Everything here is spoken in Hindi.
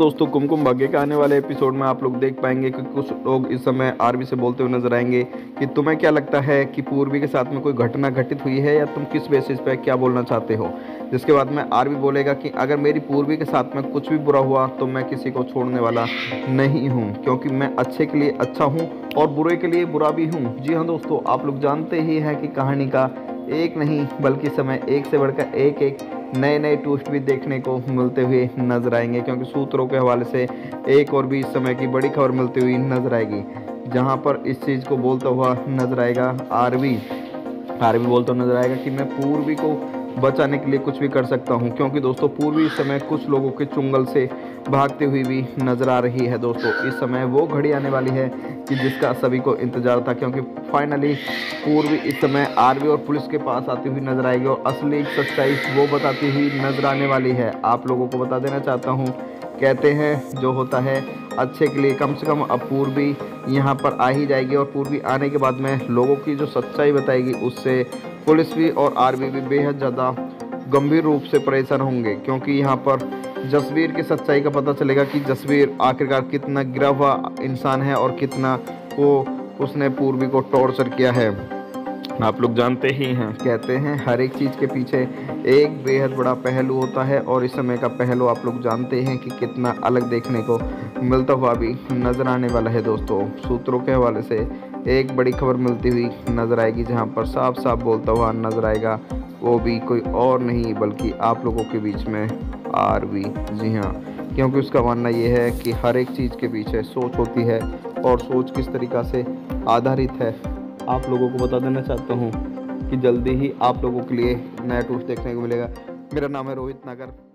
दोस्तों कुमकुम भाग्य के आने वाले एपिसोड में आप लोग देख पाएंगे कि कुछ लोग इस समय आरवी से बोलते हुए नजर आएंगे कि तुम्हें क्या लगता है कि पूर्वी के साथ में कोई घटना घटित हुई है या तुम किस बेसिस पे क्या बोलना चाहते हो। जिसके बाद में आरवी बोलेगा कि अगर मेरी पूर्वी के साथ में कुछ भी बुरा हुआ तो मैं किसी को छोड़ने वाला नहीं हूँ, क्योंकि मैं अच्छे के लिए अच्छा हूँ और बुरे के लिए बुरा भी हूँ। जी हाँ दोस्तों, आप लोग जानते ही हैं कि कहानी का एक नहीं बल्कि समय एक से बढ़कर एक नए नए ट्विस्ट भी देखने को मिलते हुए नजर आएंगे, क्योंकि सूत्रों के हवाले से एक और भी इस समय की बड़ी खबर मिलती हुई नजर आएगी, जहां पर इस चीज़ को बोलता हुआ नजर आएगा आरवी बोलता हुआ नजर आएगा कि मैं पूर्वी को बचाने के लिए कुछ भी कर सकता हूं, क्योंकि दोस्तों पूर्वी इस समय कुछ लोगों के चुंगल से भागते हुए भी नज़र आ रही है। दोस्तों इस समय वो घड़ी आने वाली है कि जिसका सभी को इंतजार था, क्योंकि फाइनली पूर्वी इस समय आरवी और पुलिस के पास आती हुई नजर आएगी और असली सच्चाई वो बताती हुई नजर आने वाली है। आप लोगों को बता देना चाहता हूँ, कहते हैं जो होता है अच्छे के लिए, कम से कम अब पूर्वी यहाँ पर आ ही जाएगी और पूर्वी आने के बाद में लोगों की जो सच्चाई बताएगी उससे पुलिस भी और आरवी भी बेहद ज़्यादा गंभीर रूप से परेशान होंगे, क्योंकि यहाँ पर जसवीर की सच्चाई का पता चलेगा कि जसवीर आखिरकार कितना गिरा हुआ इंसान है और कितना वो उसने पूर्वी को टॉर्चर किया है। आप लोग जानते ही हैं, कहते हैं हर एक चीज़ के पीछे एक बेहद बड़ा पहलू होता है और इस समय का पहलू आप लोग जानते हैं कि कितना अलग देखने को मिलता हुआ भी नज़र आने वाला है। दोस्तों सूत्रों के हवाले से एक बड़ी खबर मिलती हुई नज़र आएगी, जहां पर साफ साफ बोलता हुआ नज़र आएगा वो भी कोई और नहीं बल्कि आप लोगों के बीच में आरवी। जी हाँ, क्योंकि उसका मानना ये है कि हर एक चीज़ के पीछे सोच होती है और सोच किस तरीक़ा से आधारित है। आप लोगों को बता देना चाहता हूँ कि जल्दी ही आप लोगों के लिए नया टूस्ट देखने को मिलेगा। मेरा नाम है रोहित नागर।